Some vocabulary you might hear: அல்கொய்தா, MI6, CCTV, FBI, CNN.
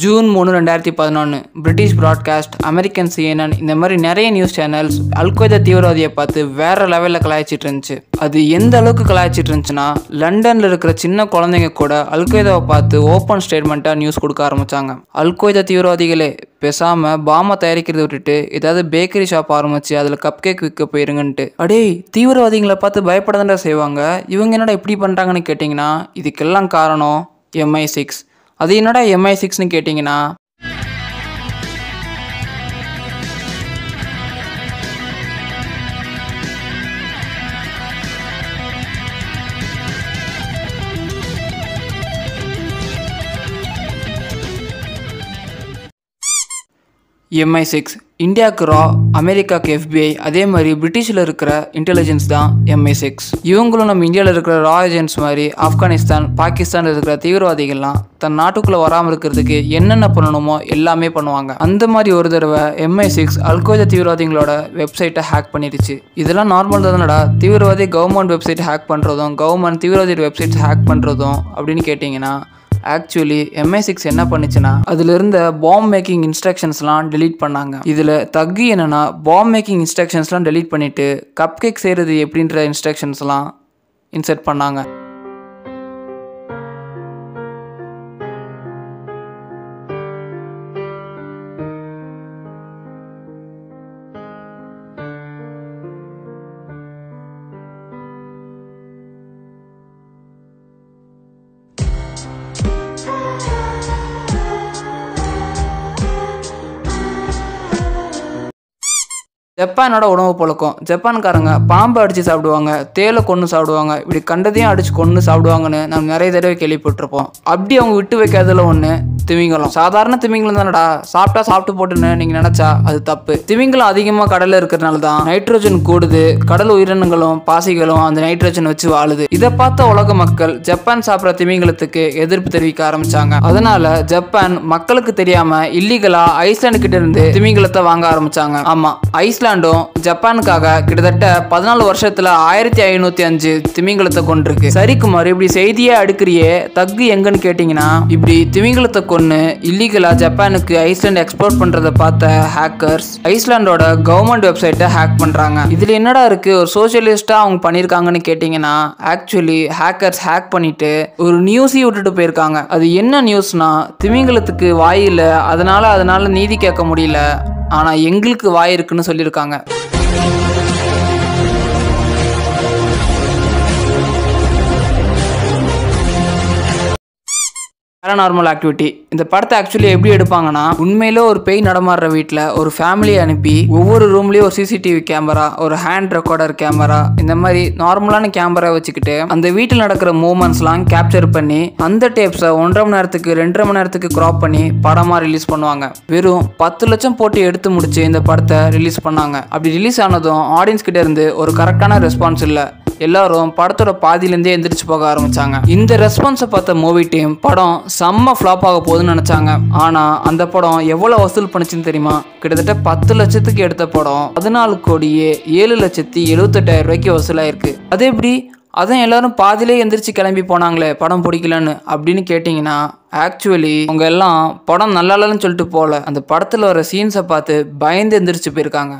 June 3 2011 British broadcast American CNN இந்த மாதிரி நிறைய நியூஸ் சேனல்ஸ் அல்கொய்தா தீவிரவாதியை பார்த்து வேற லெவலில் கலாய்ச்சிட்டு இருந்துச்சு. அது எந்த அளவுக்கு கலாய்ச்சிட்டு இருந்துச்சுன்னா லண்டனில் இருக்கிற சின்ன குழந்தைங்க கூட அல்கொய்தாவை பார்த்து ஓப்பன் ஸ்டேட்மெண்ட்டாக நியூஸ் கொடுக்க ஆரம்பித்தாங்க. அல்கொய்தா தீவிரவாதிகளே பேசாமல் பாமை தயாரிக்கிறத விட்டுட்டு ஏதாவது பேக்கரி ஷாப் ஆரம்பிச்சு அதில் கப் கேக் விற்க போயிருங்கன்ட்டு. அடே தீவிரவாதிகளை பார்த்து பயப்படதாண்டா செய்வாங்க, இவங்க என்னடா இப்படி பண்ணுறாங்கன்னு கேட்டிங்கன்னா இதுக்கெல்லாம் காரணம் MI6. அது என்னடா MI6ன்னு கேட்டிங்கன்னா MI6 இந்தியாவுக்கு ரா, அமெரிக்காவுக்கு FBI, அதே மாதிரி பிரிட்டிஷில் இருக்கிற இன்டெலிஜென்ஸ் தான் MI6. இவங்களும் நம்ம இந்தியாவில் இருக்கிற ரா ஏஜென்ட்ஸ் மாதிரி ஆப்கானிஸ்தான், பாகிஸ்தானில் இருக்கிற தீவிரவாதிகள்லாம் தன் நாட்டுக்குள்ளே வராமல் இருக்கிறதுக்கு என்னென்ன பண்ணணுமோ எல்லாமே பண்ணுவாங்க. அந்த மாதிரி ஒரு தடவை MI6 அல்கொய்தா தீவிரவாதிகளோட வெப்சைட்டை ஹேக் பண்ணிடுச்சு. இதெல்லாம் நார்மல் தானடா, தீவிரவாதி கவர்மெண்ட் வெப்சைட் ஹேக் பண்ணுறதும் கவர்மெண்ட் தீவிரவாதியோட வெப்சைட்ஸ் ஹேக் பண்ணுறதும் அப்படின்னு கேட்டிங்கன்னா ஆக்சுவலி MI6 என்ன பண்ணிச்சுன்னா அதில் இருந்த பாம் மேக்கிங் இன்ஸ்ட்ரக்ஷன்ஸ்லாம் டெலீட் பண்ணாங்க. இதில் தகு என்னன்னா பாம் மேக்கிங் இன்ஸ்ட்ரக்ஷன்ஸ்லாம் டெலீட் பண்ணிவிட்டு கப் கேக் செய்கிறது எப்படின்ற இன்ஸ்ட்ரக்ஷன்ஸ்லாம் இன்செர்ட் பண்ணாங்க. ஜப்பானோட உணவு பழக்கம், ஜப்பான்காரங்க பாம்பை அடித்து சாப்பிடுவாங்க, தேலை கொன்று சாப்பிடுவாங்க, இப்படி கண்டதையும் அடித்து கொன்று சாப்பிடுவாங்கன்னு நம்ம நிறைய தடவை கேள்விப்பட்டிருப்போம். அப்படி அவங்க விட்டு வைக்காததில் ஒன்று திமிங்கலம். சாதாரண திமிங்கலம் தானடா, சாப்பிட்டா சாப்பிட்டு போட்டுன்னு நீங்கள் நினச்சா அது தப்பு. திமிங்கலம் அதிகமாக கடலில் இருக்கிறதுனால தான் நைட்ரஜன் கூடுது, கடல் உயிரினங்களும் பாசிகளும் அந்த நைட்ரஜன் வச்சு வாழுது. இதை பார்த்த உலக மக்கள் ஜப்பான் சாப்பிட்ற திமிங்கலத்துக்கு எதிர்ப்பு தெரிவிக்க ஆரம்பித்தாங்க. அதனால ஜப்பான் மக்களுக்கு தெரியாமல் இல்லீகலாக ஐஸ்லாண்டுக்கிட்ட இருந்து திமிங்கலத்தை வாங்க ஆரம்பித்தாங்க. ஆமாம், ஐஸ்லாண்டும் ஜப்பானுக்காக கிட்டத்தட்ட 14 வருஷத்துல 1505 திமிங்கலத்தை கொண்டிருக்கு. சரி குமார், இப்படி செய்தியே அடுக்கிறியே, தக்கு எங்கன்னு கேட்டீங்கன்னா இப்படி திமிங்கலத்தை கொண்டு இல்லீகலா ஜப்பானுக்கு ஐஸ்லாண்ட் எக்ஸ்போர்ட் பண்றதை பார்த்த ஹேக்கர்ஸ் ஐஸ்லாண்டோட கவர்மெண்ட் வெப்சைட்டை ஹேக் பண்றாங்க. இதுல என்னடா இருக்கு, ஒரு சோசியலிஸ்டா அவங்க பண்ணிருக்காங்கன்னு கேட்டீங்கன்னா ஆக்சுவலி ஹேக்கர்ஸ் ஹேக் பண்ணிட்டு ஒரு நியூஸை விட்டுட்டு போயிருக்காங்க. அது என்ன நியூஸ்னா திமிங்கலத்துக்கு வாயில அதனால நீதி கேட்க முடியல, ஆனா எங்களுக்கு வாய் இருக்குன்னு சொல்லியிருக்காங்க. பேராநார்மல் ஆக்டிவிட்டி இந்த படத்தை ஆக்சுவலி எப்படி எடுப்பாங்கன்னா உண்மையிலே ஒரு பேய் நடமாடுற வீட்டில் ஒரு ஃபேமிலியை அனுப்பி ஒவ்வொரு ரூம்லேயும் ஒரு CCTV கேமரா, ஒரு ஹேண்ட் ரெக்கார்டர் கேமரா, இந்த மாதிரி நார்மலான கேமரா வச்சுக்கிட்டு அந்த வீட்டில் நடக்கிற மூமெண்ட்ஸ்லாம் கேப்சர் பண்ணி அந்த டேப்ஸை 1.5 மணி நேரத்துக்கு 2.5 மணி நேரத்துக்கு க்ராப் பண்ணி படமாக ரிலீஸ் பண்ணுவாங்க. வெறும் 10 லட்சம் போட்டு எடுத்து முடிச்சு இந்த படத்தை ரிலீஸ் பண்ணாங்க. அப்படி ரிலீஸ் ஆனதும் ஆடியன்ஸ் கிட்ட இருந்து ஒரு கரெக்டான ரெஸ்பான்ஸ் இல்லை, எல்லாரும் படத்தோட பாதியிலேருந்தே எந்திரிச்சு போக ஆரம்பிச்சாங்க. இந்த ரெஸ்பான்ஸை பார்த்த மூவி டீம் படம் செம்ம ஃப்ளாப் ஆக போகுதுன்னு நினச்சாங்க. ஆனால் அந்த படம் எவ்வளோ வசூல் பண்ணிச்சுன்னு தெரியுமா? கிட்டத்தட்ட 10 லட்சத்துக்கு எடுத்த படம் 14,07,78,000 ரூபாய்க்கு வசூலாயிருக்கு. அது எப்படி, அதான் எல்லாரும் பாதியிலே எந்திரிச்சு கிளம்பி போனாங்களே படம் பிடிக்கலன்னு அப்படின்னு கேட்டிங்கன்னா ஆக்சுவலி அவங்க எல்லாம் படம் நல்லா இல்லைன்னு சொல்லிட்டு போகல, அந்த படத்தில் வர சீன்ஸை பார்த்து பயந்து எந்திரிச்சு போயிருக்காங்க.